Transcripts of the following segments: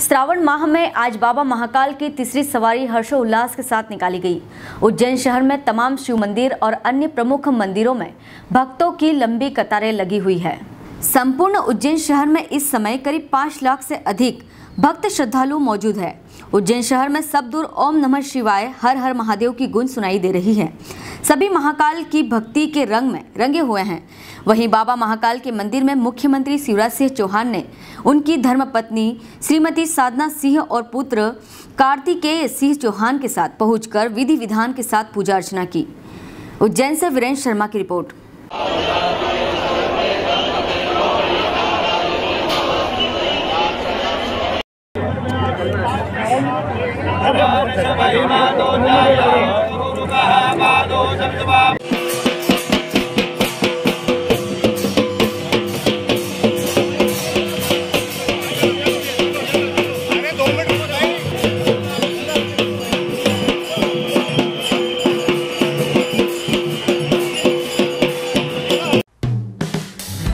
श्रावण माह में आज बाबा महाकाल की तीसरी सवारी हर्षोल्लास के साथ निकाली गई। उज्जैन शहर में तमाम शिव मंदिर और अन्य प्रमुख मंदिरों में भक्तों की लंबी कतारें लगी हुई है। संपूर्ण उज्जैन शहर में इस समय करीब 5 लाख से अधिक भक्त श्रद्धालु मौजूद है। उज्जैन शहर में सब दूर ओम नमः शिवाय, हर हर महादेव की गूंज सुनाई दे रही है। सभी महाकाल की भक्ति के रंग में रंगे हुए हैं। वहीं बाबा महाकाल के मंदिर में मुख्यमंत्री शिवराज सिंह चौहान ने उनकी धर्मपत्नी श्रीमती साधना सिंह और पुत्र कार्तिकेय सिंह चौहान के साथ पहुंचकर विधि विधान के साथ पूजा अर्चना की। उज्जैन से वीरेंद्र शर्मा की रिपोर्ट।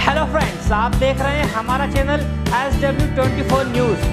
हेलो फ्रेंड्स, आप देख रहे हैं हमारा चैनल S W 24 न्यूज।